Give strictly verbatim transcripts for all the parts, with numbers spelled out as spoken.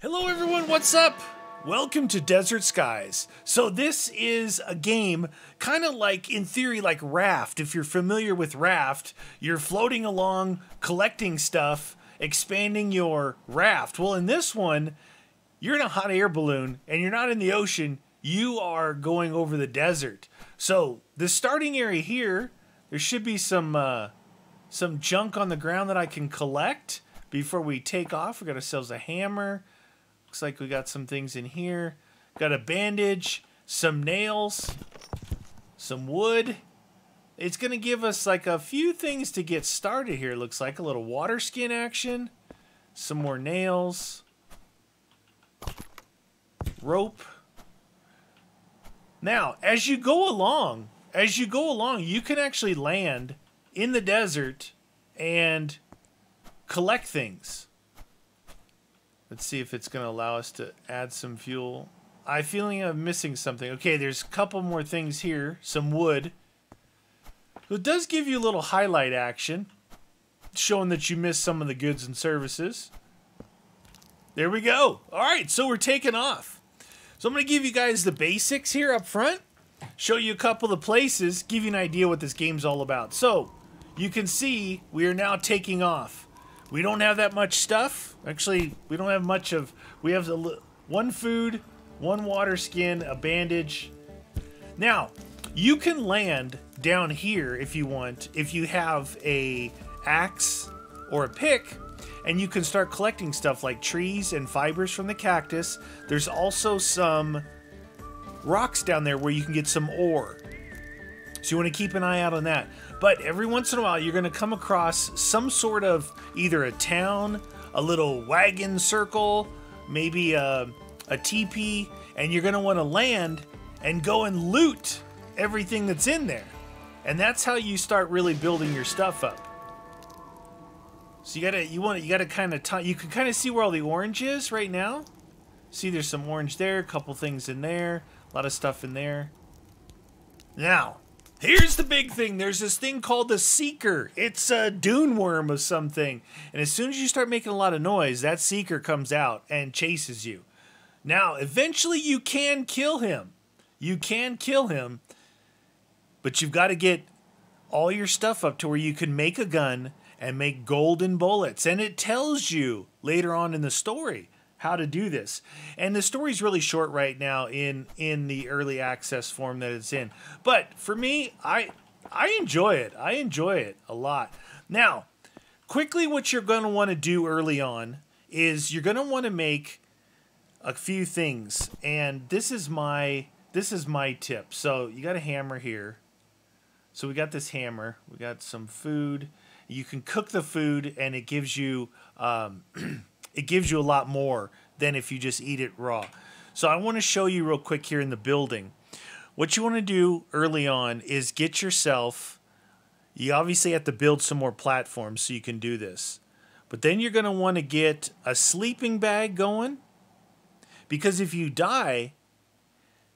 Hello everyone, what's up? Welcome to Desert Skies. So this is a game kind of like, in theory, like Raft. If you're familiar with Raft, you're floating along, collecting stuff, expanding your raft. Well, in this one, you're in a hot air balloon and you're not in the ocean, you are going over the desert. So the starting area here, there should be some, uh, some junk on the ground that I can collect before we take off. We got ourselves a hammer. Looks like we got some things in here. Got a bandage, some nails, some wood. It's going to give us like a few things to get started here. Looks like a little water skin action. Some more nails. Rope. Now, as you go along, as you go along, you can actually land in the desert and collect things. Let's see if it's going to allow us to add some fuel. I feeling I'm missing something. Okay, there's a couple more things here. Some wood. It does give you a little highlight action, showing that you missed some of the goods and services. There we go. All right, so we're taking off. So I'm going to give you guys the basics here up front, show you a couple of places, give you an idea what this game's all about. So you can see we are now taking off. We don't have that much stuff. Actually, we don't have much of... We have one food, one water skin, a bandage. Now, you can land down here if you want, if you have a axe or a pick, and you can start collecting stuff like trees and fibers from the cactus. There's also some rocks down there where you can get some ore. So you want to keep an eye out on that. But every once in a while, you're going to come across some sort of either a town, a little wagon circle, maybe a, a teepee, and you're going to want to land and go and loot everything that's in there. And that's how you start really building your stuff up. So you gotta, you want, you gotta kind of, you can kind of see where all the orange is right now. See, there's some orange there, a couple things in there, a lot of stuff in there. Now, here's the big thing. There's this thing called the Seeker. It's a dune worm of something. And as soon as you start making a lot of noise, that Seeker comes out and chases you. Now, eventually you can kill him. You can kill him. But you've got to get all your stuff up to where you can make a gun and make golden bullets. And it tells you later on in the story how to do this. And the story's really short right now in in the early access form that it's in. But for me, I I enjoy it. I enjoy it a lot. Now, quickly what you're going to want to do early on is you're going to want to make a few things. And this is my this is my tip. So, you got a hammer here. So, we got this hammer. We got some food. You can cook the food and it gives you um it gives you a lot more than if you just eat it raw. So I want to show you real quick here in the building. What you want to do early on is get yourself, you obviously have to build some more platforms so you can do this. But then you're going to want to get a sleeping bag going, because if you die,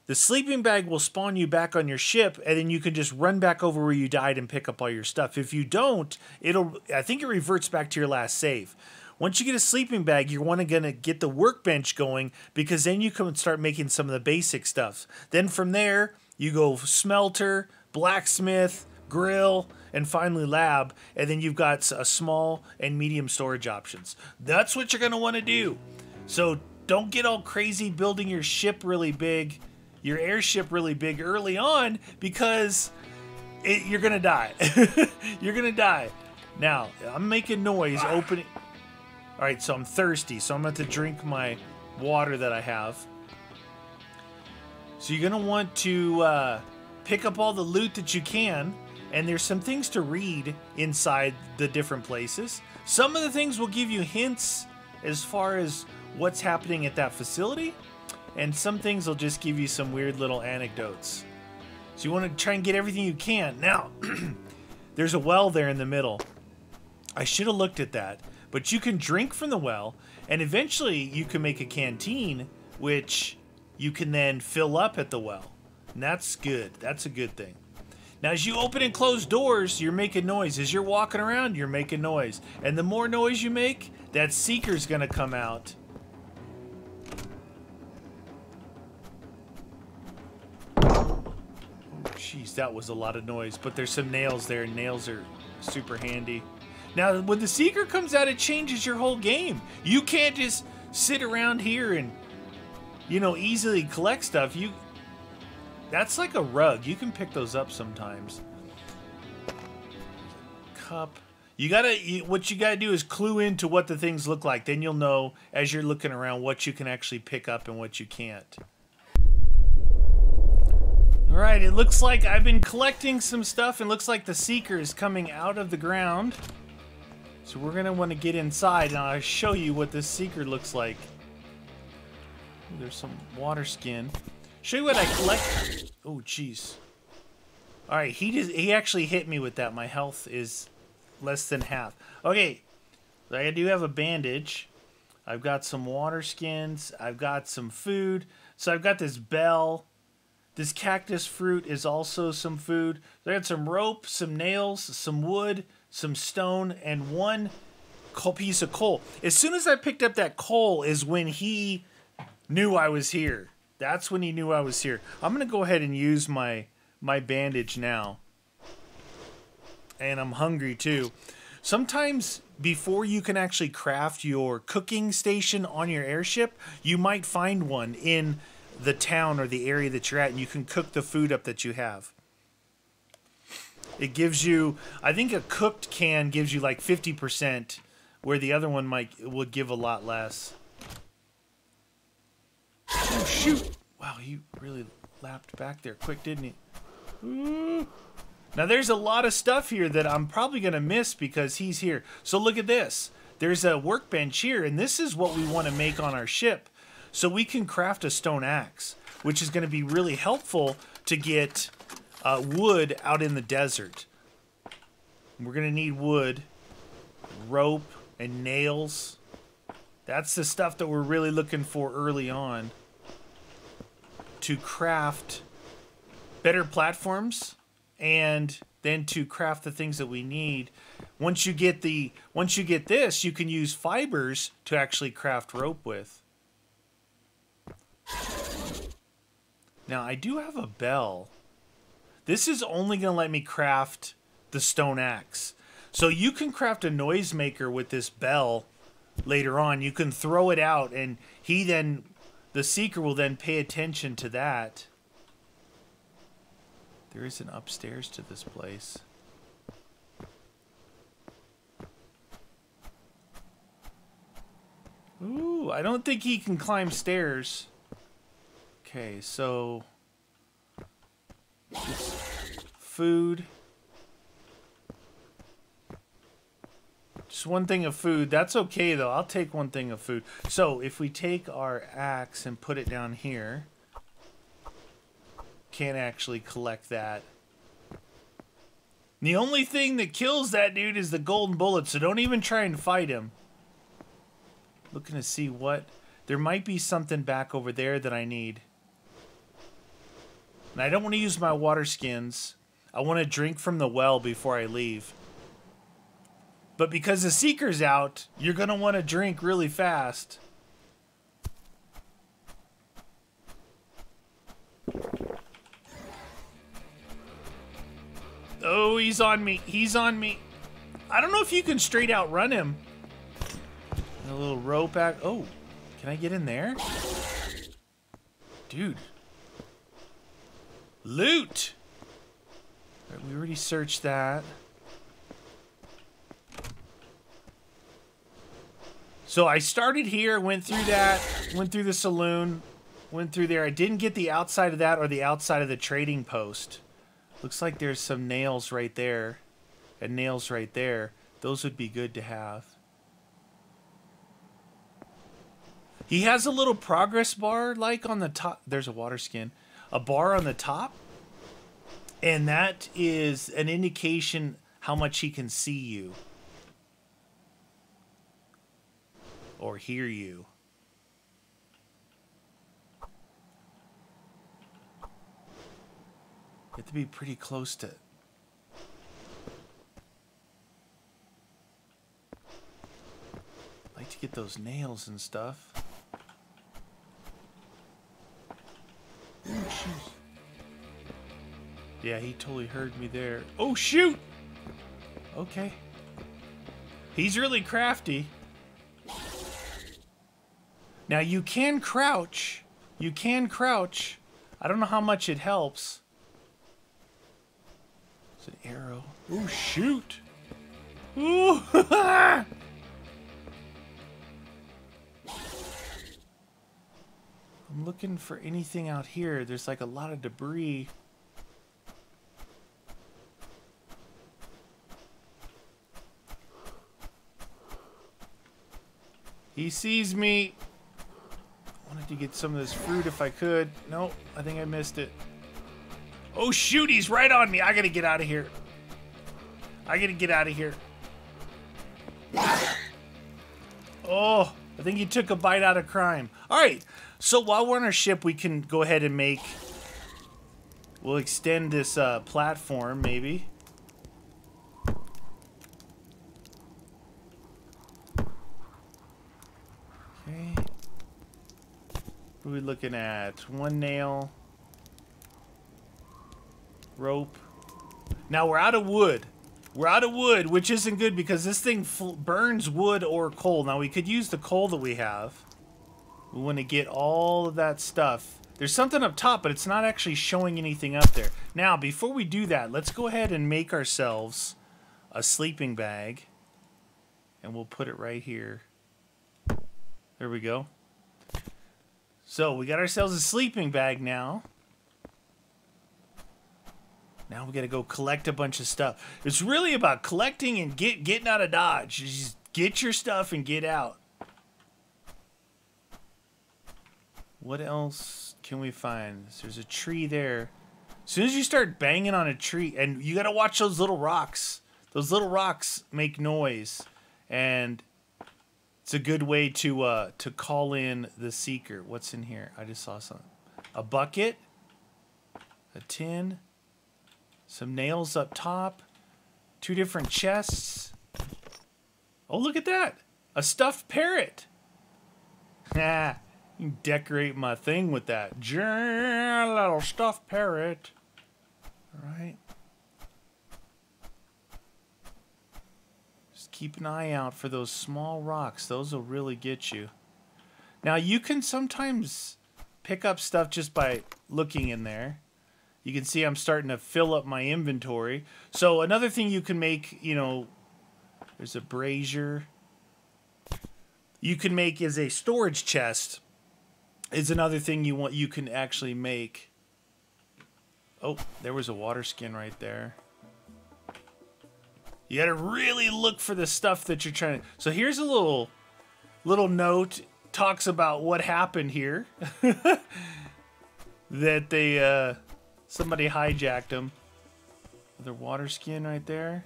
the sleeping bag will spawn you back on your ship, and then you can just run back over where you died and pick up all your stuff. If you don't, it'll, I think it reverts back to your last save. Once you get a sleeping bag, you're going to get the workbench going, because then you can start making some of the basic stuff. Then from there, you go smelter, blacksmith, grill, and finally lab. And then you've got a small and medium storage options. That's what you're going to want to do. So don't get all crazy building your ship really big, your airship really big early on, because it, you're going to die. You're going to die. Now, I'm making noise, opening... All right, so I'm thirsty, so I'm going to have to drink my water that I have. So you're going to want to uh, pick up all the loot that you can, and there's some things to read inside the different places. Some of the things will give you hints as far as what's happening at that facility, and some things will just give you some weird little anecdotes. So you want to try and get everything you can. Now, there's a well there in the middle. I should have looked at that. But you can drink from the well, and eventually you can make a canteen, which you can then fill up at the well. And that's good. That's a good thing. Now, as you open and close doors, you're making noise. As you're walking around, you're making noise. And the more noise you make, that Seeker's going to come out Jeez, that was a lot of noise. But there's some nails there, and nails are super handy. Now, when the Seeker comes out, it changes your whole game. You can't just sit around here and, you know, easily collect stuff. You, that's like a rug. You can pick those up sometimes. Cup. You gotta, you, what you gotta do is clue into what the things look like. Then you'll know, as you're looking around, what you can actually pick up and what you can't. All right, it looks like I've been collecting some stuff, and looks like the Seeker is coming out of the ground. So we're gonna wanna get inside, and I'll show you what this Seeker looks like. Ooh, there's some water skin. Show you what I collect. Oh, jeez. All right, he just, he actually hit me with that. My health is less than half. Okay, so I do have a bandage. I've got some water skins. I've got some food. So I've got this bell. This cactus fruit is also some food. So I got some rope, some nails, some wood, some stone, and one piece of coal. As soon as I picked up that coal is when he knew I was here. That's when he knew I was here. I'm going to go ahead and use my, my bandage now. And I'm hungry too. Sometimes before you can actually craft your cooking station on your airship, you might find one in the town or the area that you're at, and you can cook the food up that you have. It gives you, I think a cooked can gives you like fifty percent, where the other one might would give a lot less. Oh, shoot! Wow, he really lapped back there quick, didn't he? Ooh. Now, there's a lot of stuff here that I'm probably going to miss because he's here. So look at this. There's a workbench here, and this is what we want to make on our ship. So we can craft a stone axe, which is going to be really helpful to get uh, wood out in the desert. We're going to need wood, rope, and nails. That's the stuff that we're really looking for early on to craft better platforms, and then to craft the things that we need. Once you get the once you get this, you can use fibers to actually craft rope with. Now, I do have a bell. This is only going to let me craft the stone axe. So you can craft a noisemaker with this bell later on. You can throw it out, and he then, the Seeker will then pay attention to that. There is an upstairs to this place. Ooh, I don't think he can climb stairs. Okay, so food. Just one thing of food. That's okay, though. I'll take one thing of food. So if we take our axe and put it down here, can't actually collect that. The only thing that kills that dude is the golden bullet, so don't even try and fight him. Looking to see what... There might be something back over there that I need. And I don't want to use my water skins. I want to drink from the well before I leave. But because the Seeker's out, you're going to want to drink really fast. Oh, he's on me. He's on me. I don't know if you can straight out run him. A little rope back. Oh, can I get in there? Dude. Loot! All right, we already searched that. So I started here, went through that, went through the saloon, went through there. I didn't get the outside of that or the outside of the trading post. Looks like there's some nails right there and nails right there. Those would be good to have. He has a little progress bar like on the top. There's a water skin. A bar on the top. And that is an indication how much he can see you. Or hear you. You have to be pretty close to it. I like to get those nails and stuff. Oh, Yeah, he totally heard me there. Oh, shoot! Okay. He's really crafty. Now, you can crouch. You can crouch. I don't know how much it helps. It's an arrow. Oh, shoot! Ooh! I'm looking for anything out here. There's like a lot of debris. He sees me. I wanted to get some of this fruit if I could. No, nope, I think I missed it. Oh shoot, he's right on me. I gotta get out of here. I gotta get out of here. Oh, I think he took a bite out of crime. Alright, so while we're on our ship, we can go ahead and make... We'll extend this uh, platform, maybe. Okay. What are we looking at? One nail. Rope. Now we're out of wood. We're out of wood, which isn't good because this thing fl burns wood or coal. Now we could use the coal that we have. We want to get all of that stuff. There's something up top, but it's not actually showing anything up there. Now, before we do that, let's go ahead and make ourselves a sleeping bag. And we'll put it right here. There we go. So we got ourselves a sleeping bag now. Now we gotta go collect a bunch of stuff. It's really about collecting and get getting out of Dodge. Just get your stuff and get out. What else can we find? There's a tree there. As soon as you start banging on a tree, and you gotta watch those little rocks. Those little rocks make noise, and it's a good way to uh, to call in the seeker. What's in here? I just saw something. A bucket, a tin. Some nails up top. Two different chests. Oh, look at that. A stuffed parrot. Ah, you can decorate my thing with that. Jam, little stuffed parrot. All right. Just keep an eye out for those small rocks. Those will really get you. Now, you can sometimes pick up stuff just by looking in there. You can see I'm starting to fill up my inventory. So another thing you can make, you know, there's a brazier. You can make is a storage chest. Is another thing you want you can actually make. Oh, there was a water skin right there. You gotta really look for the stuff that you're trying to. So here's a little little note, talks about what happened here. That they uh somebody hijacked him. Another water skin right there.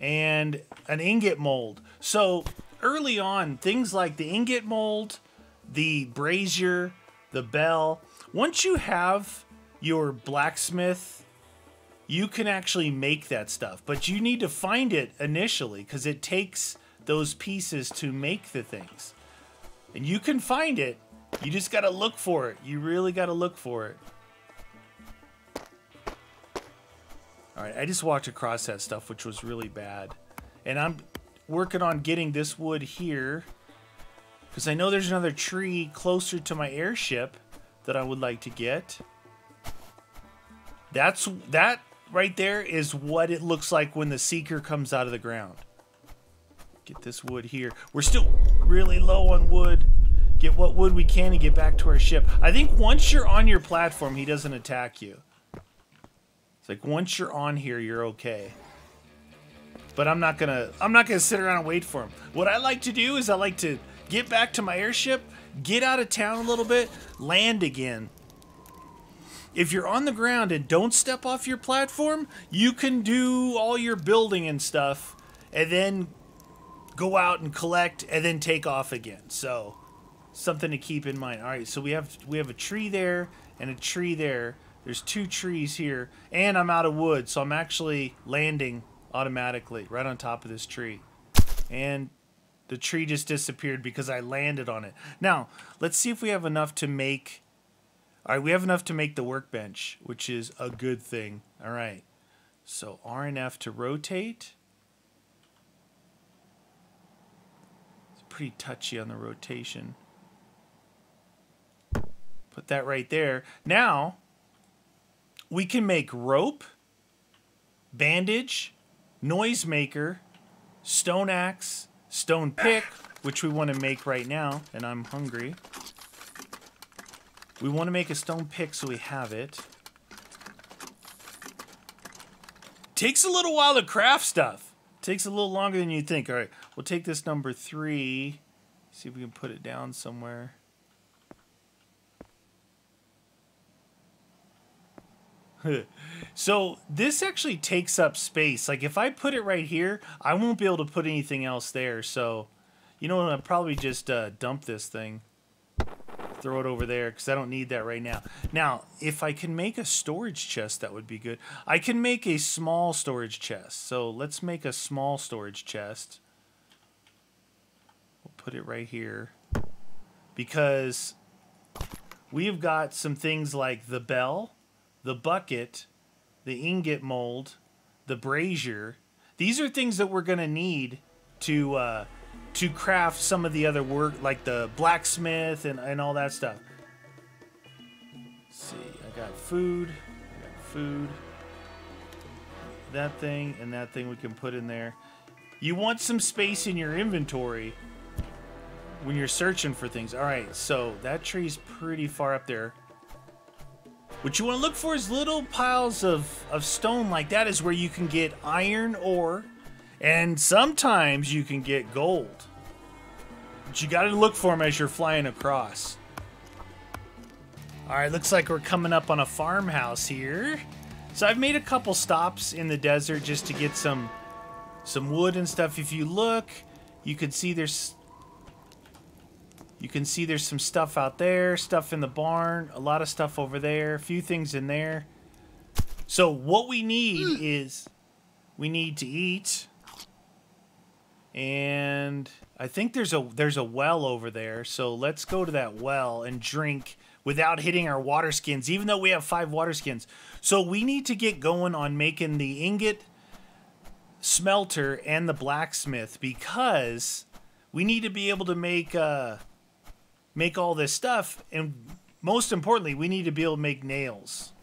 And an ingot mold. So early on, things like the ingot mold, the brazier, the bell. Once you have your blacksmith, you can actually make that stuff. But you need to find it initially because it takes those pieces to make the things. And you can find it. You just got to look for it. You really got to look for it. All right, I just walked across that stuff, which was really bad. And I'm working on getting this wood here because I know there's another tree closer to my airship that I would like to get. That's that right there is what it looks like when the seeker comes out of the ground. Get this wood here. We're still really low on wood. Get what wood we can and get back to our ship. I think once you're on your platform, he doesn't attack you. It's like once you're on here, you're okay. But I'm not gonna I'm not gonna sit around and wait for him. What I like to do is I like to get back to my airship, get out of town a little bit, land again. If you're on the ground and don't step off your platform, you can do all your building and stuff and then go out and collect and then take off again. So something to keep in mind. All right, so we have we have a tree there and a tree there. There's two trees here, and I'm out of wood, so I'm actually landing automatically right on top of this tree. And the tree just disappeared because I landed on it. Now, let's see if we have enough to make All right, we have enough to make the workbench, which is a good thing. All right, so R and F to rotate. It's pretty touchy on the rotation. Put that right there. Now, we can make rope, bandage, noisemaker, stone axe, stone pick, which we want to make right now, and I'm hungry. We want to make a stone pick so we have it. Takes a little while to craft stuff. Takes a little longer than you think. All right, we'll take this number three. See if we can put it down somewhere. So this actually takes up space. Like if I put it right here, I won't be able to put anything else there. So, you know what, I'll probably just uh, dump this thing. Throw it over there because I don't need that right now. Now, if I can make a storage chest, that would be good. I can make a small storage chest. So let's make a small storage chest. We'll put it right here. Because we've got some things like the bell, the bucket, the ingot mold, the brazier. These are things that we're going to need to uh, to craft some of the other work, like the blacksmith and, and all that stuff. Let's see, I got food, I got food. That thing and that thing we can put in there. You want some space in your inventory when you're searching for things. All right, so that tree's pretty far up there. What you want to look for is little piles of, of stone like that is where you can get iron ore, and sometimes you can get gold. But you got to look for them as you're flying across. All right, looks like we're coming up on a farmhouse here. So I've made a couple stops in the desert just to get some some wood and stuff. If you look, you can see there's You can see there's some stuff out there, stuff in the barn, a lot of stuff over there, a few things in there. So what we need is we need to eat. And I think there's a there's a well over there. So let's go to that well and drink without hitting our water skins, even though we have five water skins. So we need to get going on making the ingot smelter and the blacksmith because we need to be able to make uh make all this stuff, and most importantly, we need to be able to make nails.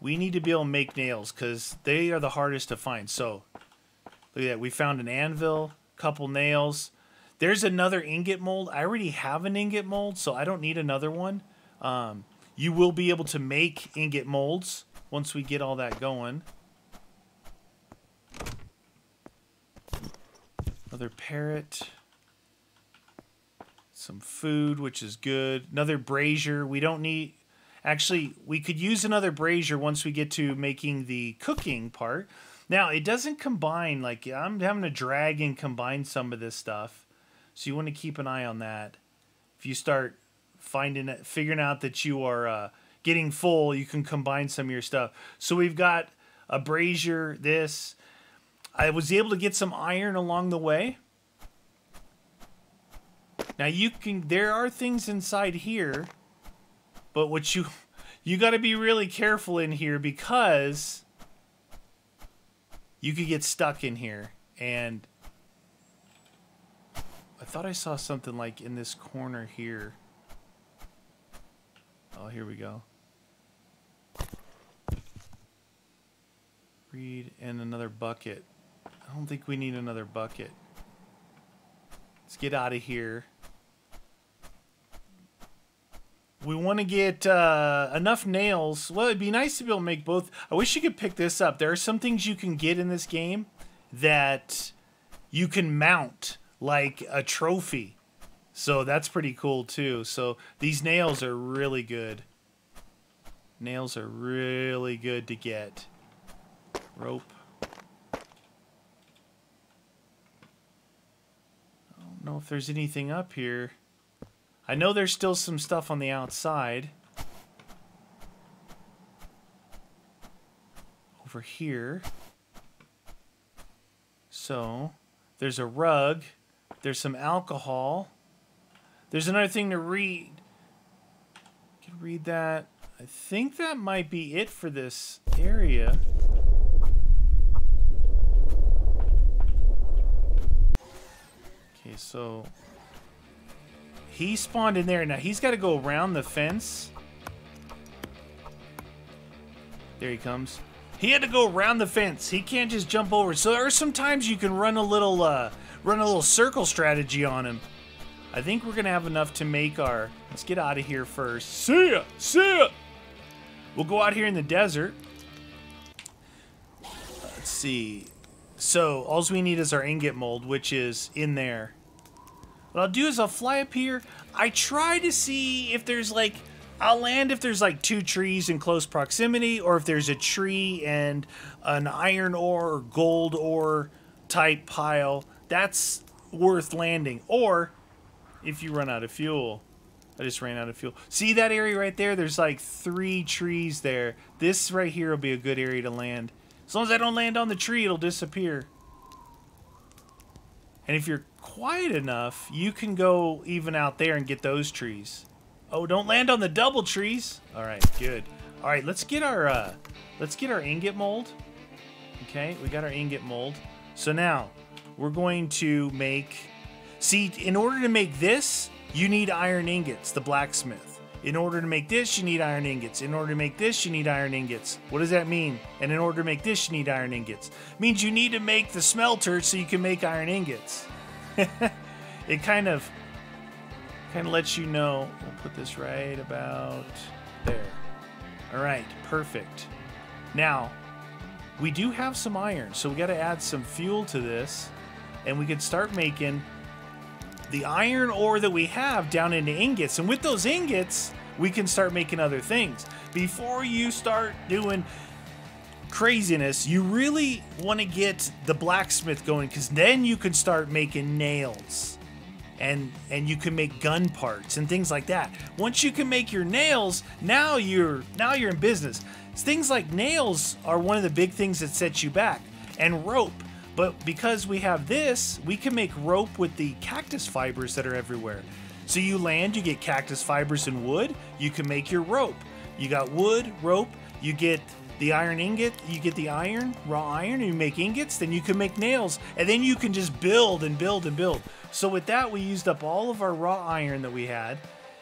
We need to be able to make nails because they are the hardest to find. So, look at that. We found an anvil, couple nails. There's another ingot mold. I already have an ingot mold, so I don't need another one. Um, you will be able to make ingot molds once we get all that going. Another parrot. Some food, which is good. Another brazier. We don't need... Actually, we could use another brazier once we get to making the cooking part. Now, it doesn't combine. Like, I'm having to drag and combine some of this stuff. So you want to keep an eye on that. If you start finding, figuring out that you are uh, getting full, you can combine some of your stuff. So we've got a brazier, this. I was able to get some iron along the way. Now you can, there are things inside here, but what you, you got to be really careful in here because you could get stuck in here. And I thought I saw something like in this corner here. Oh, here we go. Reed and another bucket. I don't think we need another bucket. Let's get out of here. We want to get uh, enough nails. Well, it'd be nice to be able to make both. I wish you could pick this up. There are some things you can get in this game that you can mount like a trophy. So that's pretty cool too. So these nails are really good. Nails are really good to get. Rope. Know if there's anything up here. I know there's still some stuff on the outside. Over here. So, there's a rug. There's some alcohol. There's another thing to read. read that. I think that might be it for this area. Okay, so he spawned in there. Now he's got to go around the fence. There he comes. He had to go around the fence. He can't just jump over. So there are sometimes you can run a little, uh, run a little circle strategy on him. I think we're gonna have enough to make our. Let's get out of here first. See ya, see ya. We'll go out here in the desert. Let's see. So all we need is our ingot mold, which is in there. What I'll do is I'll fly up here. I try to see if there's like. I'll land if there's like two trees in close proximity, or if there's a tree and an iron ore or gold ore type pile. That's worth landing. Or if you run out of fuel. I just ran out of fuel. See that area right there? There's like three trees there. This right here will be a good area to land. As long as I don't land on the tree, it'll disappear. And if you're quiet enough, you can go even out there and get those trees. Oh, don't land on the double trees. All right, good. All right, let's get our uh, let's get our ingot mold. Okay, we got our ingot mold. So now we're going to make. See, in order to make this, you need iron ingots, the blacksmith. In order to make this, you need iron ingots. In order to make this, you need iron ingots. What does that mean? And in order to make this, you need iron ingots. It means you need to make the smelter so you can make iron ingots. It kind of. Kind of lets you know. We'll put this right about there. All right, perfect. Now, we do have some iron, so we got to add some fuel to this, and we could start making the iron ore that we have down into ingots. And with those ingots, we can start making other things. Before you start doing craziness, you really want to get the blacksmith going, because then you can start making nails. And, and you can make gun parts and things like that. Once you can make your nails, now you're now you're in business. Things like nails are one of the big things that sets you back, and rope. But because we have this, we can make rope with the cactus fibers that are everywhere. So you land, you get cactus fibers and wood, you can make your rope. You got wood, rope, you get the iron ingot, you get the iron, raw iron, and you make ingots, then you can make nails, and then you can just build and build and build. So with that, we used up all of our raw iron that we had,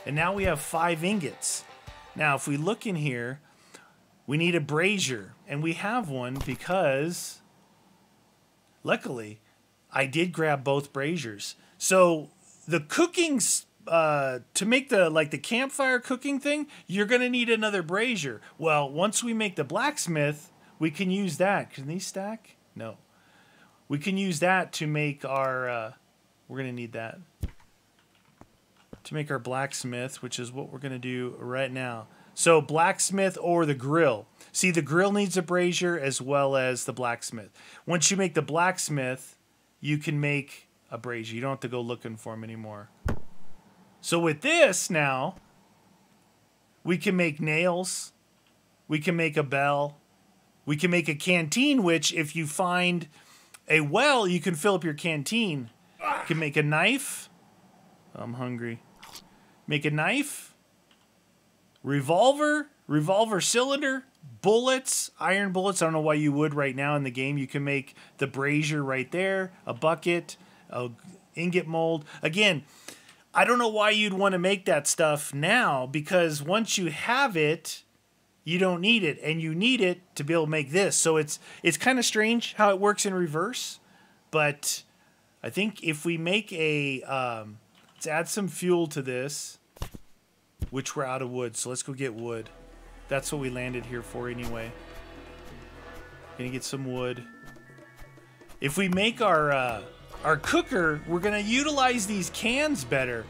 and now we have five ingots. Now, if we look in here, we need a brazier, and we have one because, luckily, I did grab both braziers. So the cooking Uh, to make the like the campfire cooking thing, you're gonna need another brazier. Well, once we make the blacksmith, we can use that. Can these stack? No, we can use that to make our. Uh, we're gonna need that to make our blacksmith, which is what we're gonna do right now. So blacksmith or the grill. See, the grill needs a brazier as well as the blacksmith. Once you make the blacksmith, you can make a brazier. You don't have to go looking for them anymore. So with this now, we can make nails, we can make a bell, we can make a canteen, which if you find a well, you can fill up your canteen. You can make a knife. I'm hungry. Make a knife, revolver, revolver cylinder, bullets, iron bullets. I don't know why you would right now in the game. You can make the brazier right there, a bucket, a ingot mold. Again, I don't know why you'd want to make that stuff now, because once you have it, you don't need it, and you need it to be able to make this. So it's it's kind of strange how it works in reverse, but I think if we make a um, let's add some fuel to this, which we're out of wood, so let's go get wood. That's what we landed here for anyway. Gonna get some wood. If we make our uh, Our cooker, we're gonna utilize these cans better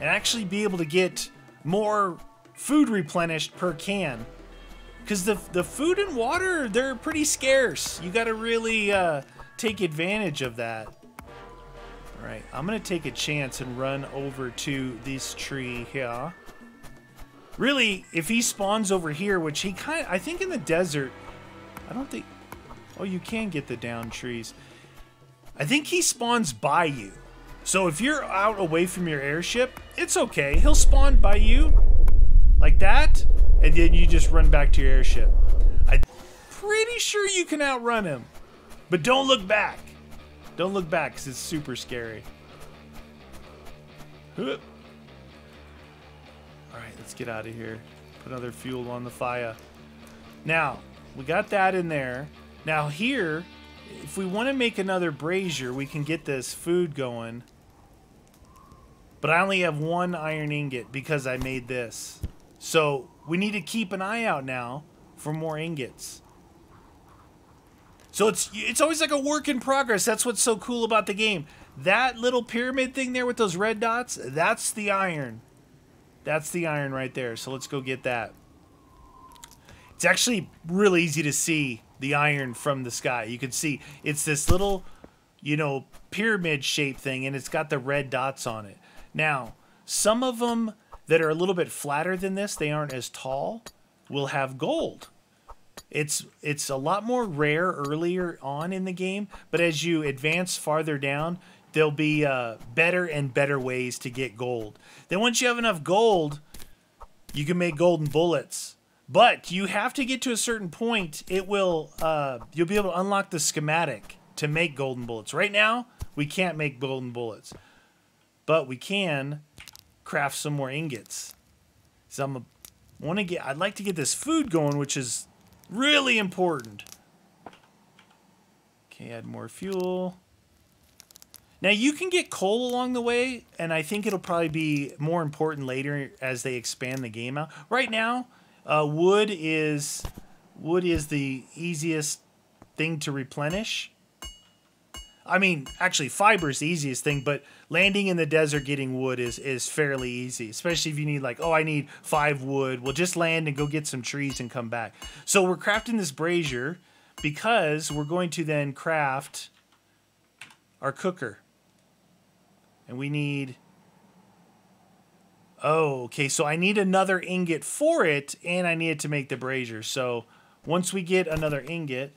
and actually be able to get more food replenished per can, because the, the food and water, they're pretty scarce. You gotta really uh, take advantage of that. All right, I'm gonna take a chance and run over to this tree here. Really, if he spawns over here, which he kind of, I think in the desert, I don't think, oh, you can get the down trees. I think he spawns by you. So if you're out away from your airship, it's okay. He'll spawn by you. like that, and then you just run back to your airship. I'm pretty sure you can outrun him, but don't look back. Don't look back, because it's super scary. All right, let's get out of here. Put another fuel on the fire. Now, we got that in there. Now here, if we want to make another brazier, we can get this food going. But I only have one iron ingot because I made this. So we need to keep an eye out now for more ingots. So it's it's always like a work in progress. That's what's so cool about the game. That little pyramid thing there with those red dots, that's the iron. That's the iron right there. So let's go get that. It's actually really easy to see the iron from the sky. You can see it's this little, you know, pyramid shaped thing, and it's got the red dots on it. Now, some of them that are a little bit flatter than this, they aren't as tall, will have gold. It's it's a lot more rare earlier on in the game, but as you advance farther down, there'll be uh, better and better ways to get gold. Then once you have enough gold, you can make golden bullets. But you have to get to a certain point. It will uh, you'll be able to unlock the schematic to make golden bullets. Right now, we can't make golden bullets, but we can craft some more ingots. So I'm want to get. I'd like to get this food going, which is really important. Okay, add more fuel. Now you can get coal along the way, and I think it'll probably be more important later as they expand the game out. Right now, uh, wood is wood is the easiest thing to replenish. I mean, actually, fiber is the easiest thing, but landing in the desert getting wood is, is fairly easy, especially if you need like, oh, I need five wood. We'll just land and go get some trees and come back. So we're crafting this brazier because we're going to then craft our cooker. And we need... Oh, okay, so I need another ingot for it, and I need it to make the brazier. So once we get another ingot,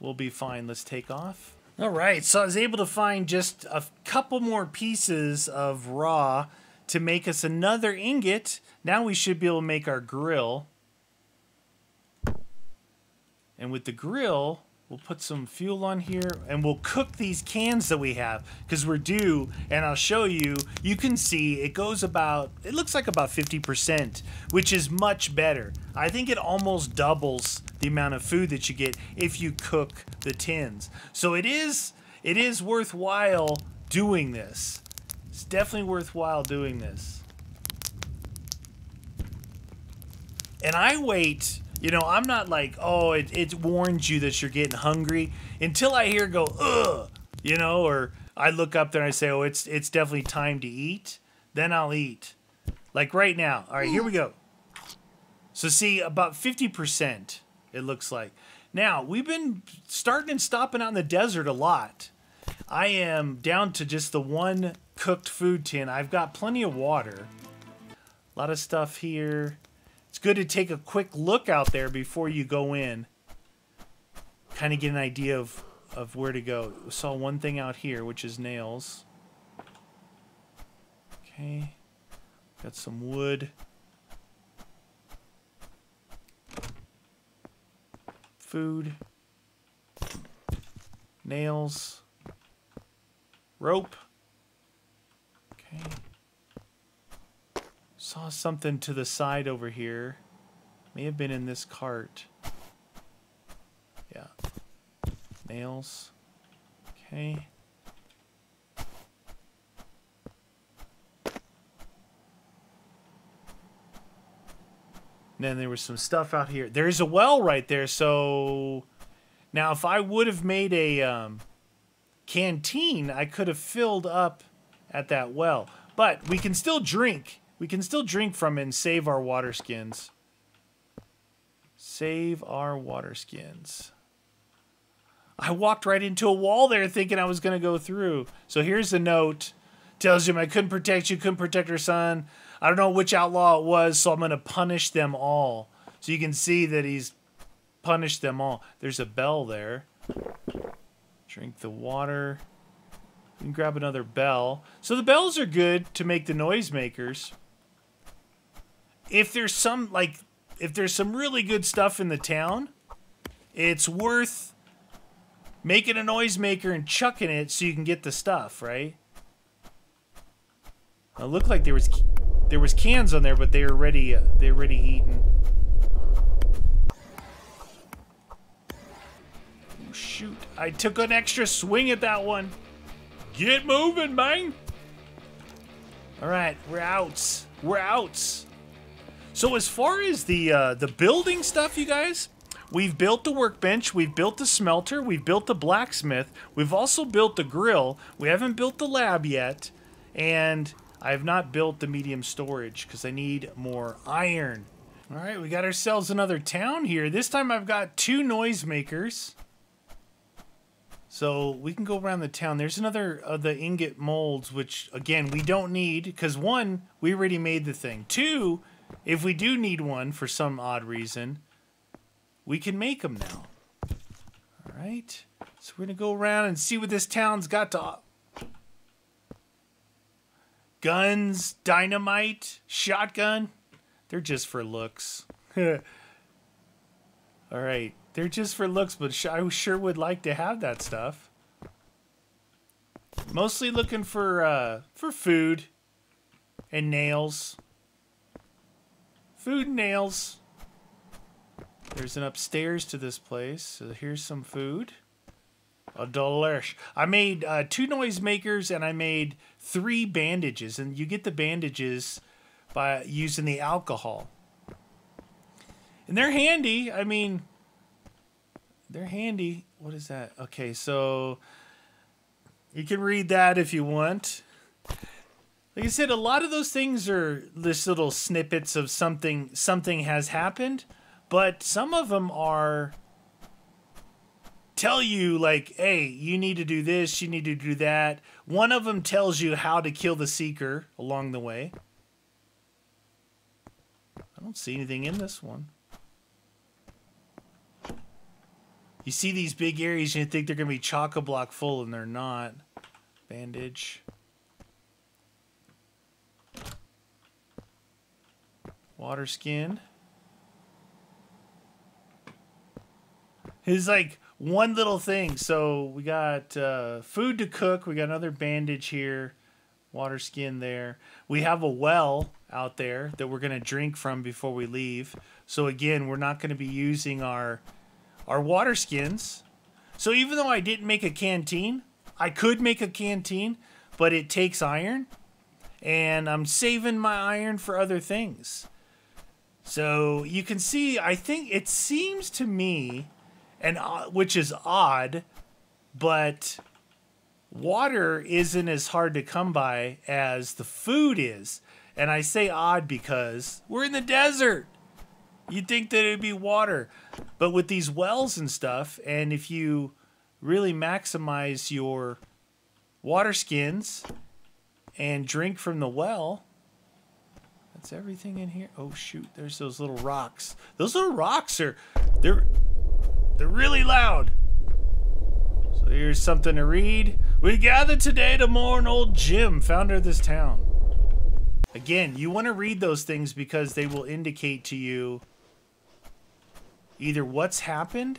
we'll be fine. Let's take off. All right, so I was able to find just a couple more pieces of raw to make us another ingot. Now we should be able to make our grill. And with the grill, we'll put some fuel on here, and we'll cook these cans that we have because we're due, and I'll show you. You can see it goes about, it looks like about fifty percent, which is much better. I think it almost doubles the amount of food that you get if you cook the tins. So it is it is worthwhile doing this. It's definitely worthwhile doing this. And I wait, you know, I'm not like, oh, it, it warns you that you're getting hungry until I hear go, ugh, you know, or I look up there and I say, oh, it's it's definitely time to eat. Then I'll eat. Like right now. All right, here we go. So see, about fifty percent. It looks like. Now, we've been starting and stopping out in the desert a lot. I am down to just the one cooked food tin. I've got plenty of water. A lot of stuff here. It's good to take a quick look out there before you go in. Kind of get an idea of, of where to go. We saw one thing out here, which is nails. Okay. Got some wood. Food, nails, rope. Okay. Saw something to the side over here. May have been in this cart. Yeah. Nails. Okay. And then there was some stuff out here. There's a well right there. So now if I would have made a um, canteen, I could have filled up at that well. But we can still drink. We can still drink from it and save our water skins. Save our water skins. I walked right into a wall there thinking I was going to go through. So here's the note. Tells him I couldn't protect you, couldn't protect her son. I don't know which outlaw it was, so I'm going to punish them all. So you can see that he's punished them all. There's a bell there. Drink the water. We can grab another bell. So the bells are good to make the noisemakers. if there's some, like, if there's some really good stuff in the town, it's worth making a noisemaker and chucking it so you can get the stuff, right? It looked like there was there was cans on there, but they were already uh, they already eaten. Oh, shoot! I took an extra swing at that one. Get moving, man! All right, we're out. We're out. So as far as the uh, the building stuff, you guys. We've built the workbench, we've built the smelter, we've built the blacksmith, we've also built the grill, we haven't built the lab yet, and I've not built the medium storage because I need more iron. All right, we got ourselves another town here. This time I've got two noisemakers. So we can go around the town. There's another of the ingot molds, which again, we don't need because one, we already made the thing. Two, if we do need one for some odd reason, we can make them now. All right. So we're going to go around and see what this town's got to... Guns, dynamite, shotgun. They're just for looks. All right. They're just for looks, but sh I sure would like to have that stuff. Mostly looking for, uh, for food and nails. Food and nails. There's an upstairs to this place, so here's some food. A delish. I made uh, two noisemakers and I made three bandages, and you get the bandages by using the alcohol. And they're handy. I mean, they're handy. What is that? Okay, so you can read that if you want. Like I said, a lot of those things are just little snippets of something. Something has happened. But some of them are tell you like, hey, you need to do this, you need to do that. One of them tells you how to kill the seeker along the way. I don't see anything in this one. You see these big areas and you think they're going to be chock-a-block full, and they're not. Bandage. Water skin. It's like one little thing. So we got uh, food to cook. We got another bandage here. Water skin there. We have a well out there that we're going to drink from before we leave. So again, we're not going to be using our, our water skins. So even though I didn't make a canteen, I could make a canteen, but it takes iron. And I'm saving my iron for other things. So you can see, I think it seems to me... And uh, which is odd, but water isn't as hard to come by as the food is. And I say odd because we're in the desert. You'd think that it'd be water. But with these wells and stuff, and if you really maximize your water skins and drink from the well, that's everything in here. Oh, shoot, there's those little rocks. Those little rocks are... they're. They're really loud. So here's something to read. We gather today to mourn old Jim, founder of this town. Again, you want to read those things because they will indicate to you either what's happened.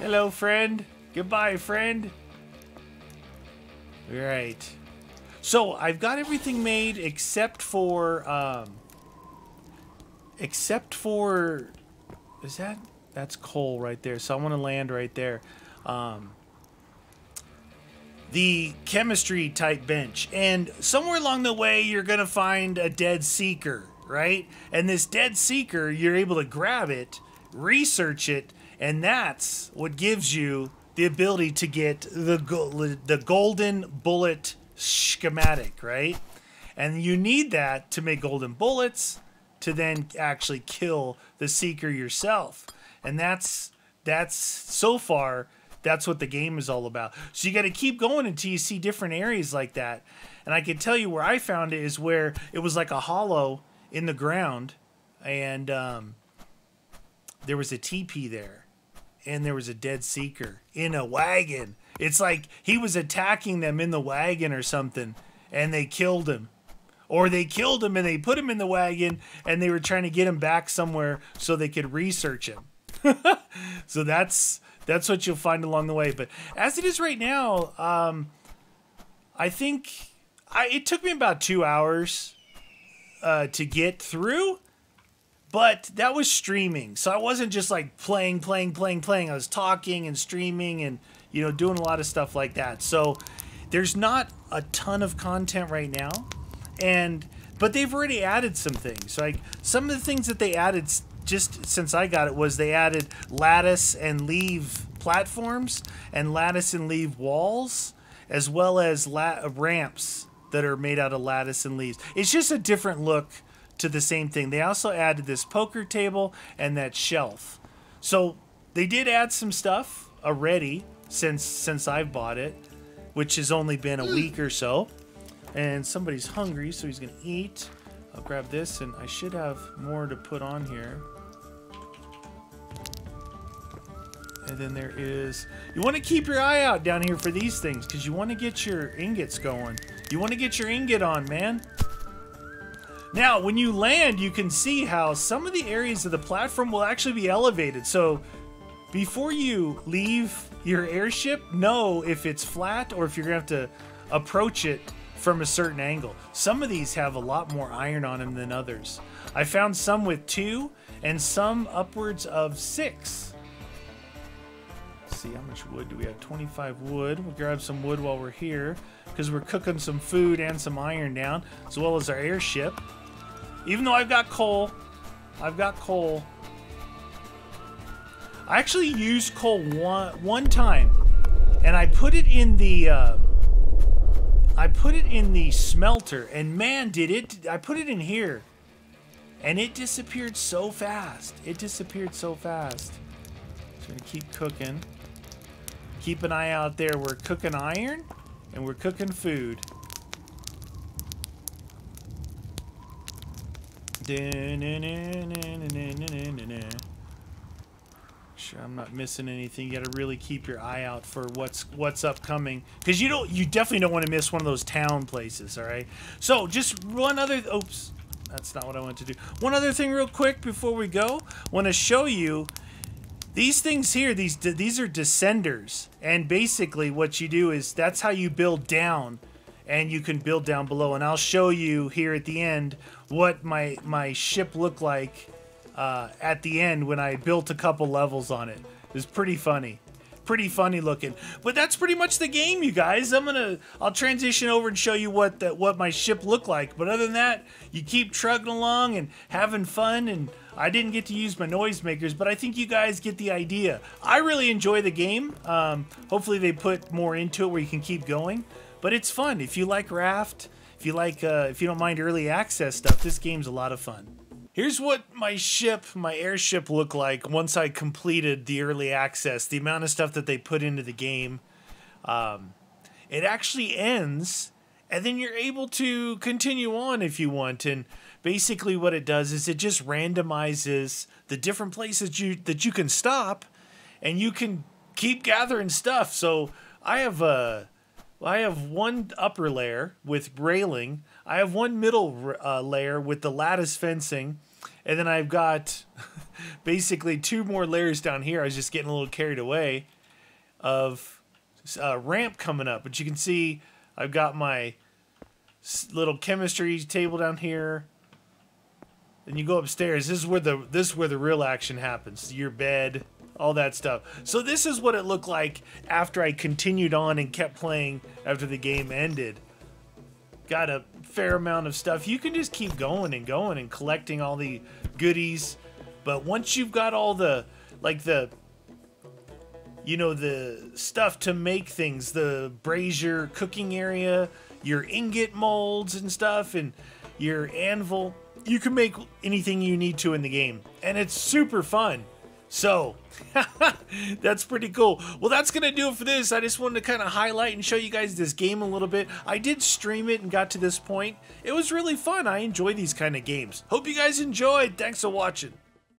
Hello, friend. Goodbye, friend. All right. So I've got everything made except for... Um, Except for, is that, that's coal right there. So I want to land right there. Um, the chemistry type bench. And somewhere along the way, you're going to find a dead seeker, right? And this dead seeker, you're able to grab it, research it. And that's what gives you the ability to get the, go the golden bullet schematic, right? And you need that to make golden bullets, to then actually kill the seeker yourself. And that's that's so far that's what the game is all about. So you got to keep going until you see different areas like that. And I can tell you where I found it is where it was like a hollow in the ground, and um, there was a teepee there, and there was a dead seeker in a wagon. It's like he was attacking them in the wagon or something, and they killed him. Or they killed him and they put him in the wagon and they were trying to get him back somewhere so they could research him. So that's that's what you'll find along the way. But as it is right now, um, I think I, it took me about two hours uh, to get through. But that was streaming. So I wasn't just like playing, playing, playing, playing. I was talking and streaming and, you know, doing a lot of stuff like that. So there's not a ton of content right now. And but they've already added some things. Like some of the things that they added just since I got it was they added lattice and leave platforms and lattice and leave walls, as well as la ramps that are made out of lattice and leaves. It's just a different look to the same thing. They also added this poker table and that shelf. So they did add some stuff already since since I've bought it, which has only been a week or so. And somebody's hungry, so he's gonna eat. I'll grab this, and I should have more to put on here. And then there is, you wanna keep your eye out down here for these things, because you wanna get your ingots going. You wanna get your ingot on, man. Now, when you land, you can see how some of the areas of the platform will actually be elevated. So before you leave your airship, know if it's flat or if you're gonna have to approach it from a certain angle. Some of these have a lot more iron on them than others. I found some with two and some upwards of six. Let's see, how much wood do we have? twenty-five wood. We'll grab some wood while we're here because we're cooking some food and some iron down, as well as our airship. Even though I've got coal, I've got coal. I actually used coal one, one time and I put it in the uh, I put it in the smelter, and man, did it, I put it in here, and it disappeared so fast. It disappeared so fast. So we're gonna keep cooking. Keep an eye out there. We're cooking iron, and we're cooking food. Sure, I'm not missing anything. You got to really keep your eye out for what's what's upcoming, because you don't you definitely don't want to miss one of those town places. All right, so just one other oops that's not what I wanted to do one other thing real quick before we go. Want to show you these things here. These these are descenders, and basically what you do is that's how you build down, and you can build down below, and I'll show you here at the end what my my ship looked like Uh, at the end when I built a couple levels on it. It was pretty funny. Pretty funny looking. But that's pretty much the game, you guys. I'm gonna I'll transition over and show you what that what my ship looked like. But other than that, you keep trugging along and having fun, and I didn't get to use my noisemakers, but I think you guys get the idea. I really enjoy the game. Um, hopefully they put more into it where you can keep going. But it's fun. If you like Raft, if you like uh, if you don't mind early access stuff, this game's a lot of fun. Here's what my ship, my airship looked like once I completed the early access, the amount of stuff that they put into the game. Um, it actually ends, and then you're able to continue on if you want. And basically what it does is it just randomizes the different places you, that you can stop, and you can keep gathering stuff. So I have a... I have one upper layer with railing. I have one middle uh, layer with the lattice fencing. And then I've got basically two more layers down here. I was just getting a little carried away of a ramp coming up. But you can see I've got my little chemistry table down here. And you go upstairs. This is where the, this is where the real action happens. Your bed, all that stuff. So this is what it looked like after I continued on and kept playing after the game ended. Got a fair amount of stuff. You can just keep going and going and collecting all the goodies. But once you've got all the, like the, you know, the stuff to make things, the brazier cooking area, your ingot molds and stuff, and your anvil, you can make anything you need to in the game. And it's super fun. So, that's pretty cool. Well, that's going to do it for this. I just wanted to kind of highlight and show you guys this game a little bit. I did stream it and got to this point. It was really fun. I enjoy these kind of games. Hope you guys enjoyed. Thanks for watching.